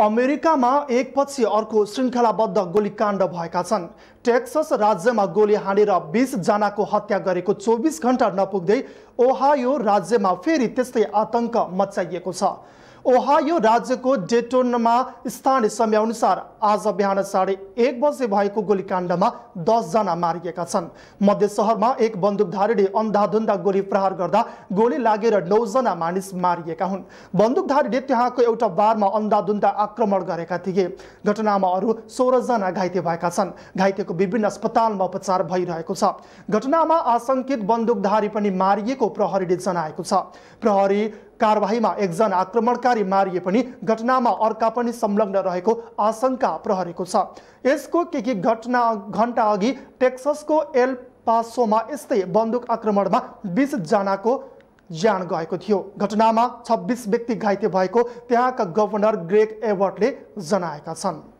अमेरिकामा एकपछि अर्को श्रृंखलाबद्ध गोलीकाण्ड भएका छन्। टेक्सस राज्यमा गोली हानेर 20 जनाको हत्या गरेको 24 घण्टा नपुग्दै ओहायो राज्यमा फेरि त्यस्तै आतंक मच्चाइएको छ। ओहायो राज्यको डेटोनमा स्थानीय समयानुसार आज बिहान 1:30 बजे भएको गोलीकाण्डमा 10 जना मारिएका छन्। मध्य शहरमा एक बन्दुकधारीले अन्धाधुन्दा गोली प्रहार गर्दा गोली लागेर 9 जना मानिस मारिएका हुन्। बन्दुकधारीले त्यहाँको एउटा बारमा अन्धाधुन्दा आक्रमण गरेका थिए। घटनामा अरु 16 जना घाइते भएका छन्। घाइतेको विभिन्न अस्पतालमा उपचार भइरहेको छ। घटनामा आशंकित बन्दुकधारी पनि मारिएको प्रहरीले जनाएको छ। प्रहरी कारबाहीमा एकजना आक्रमणकारी मारिए पनि घटनामा अर्का पनि संलग्न रहेको आशंका प्रहरीको छ। यसको केही घण्टा अघि टेक्ससको एल पासोमा यस्तै बन्दुक आक्रमणमा 20 जनाको जान गएको थियो। घटनामा 26 व्यक्ति घाइते भएको त्यहाँका गभर्नर ग्रेग एबटले जनाएका छन्।